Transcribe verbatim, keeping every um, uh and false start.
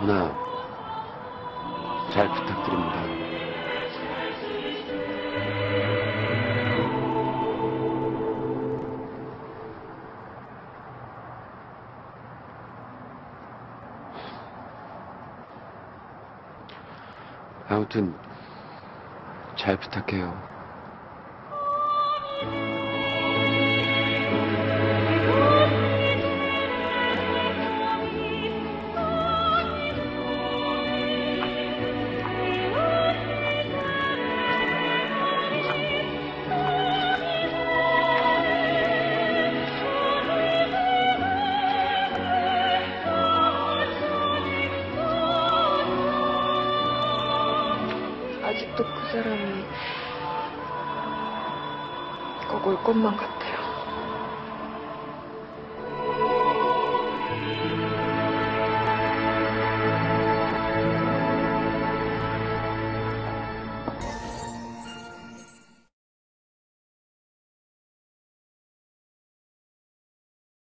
누나, 잘 부탁드립니다. 아무튼 잘 부탁해요. 아직도 그 사람이 그걸 것만 같아.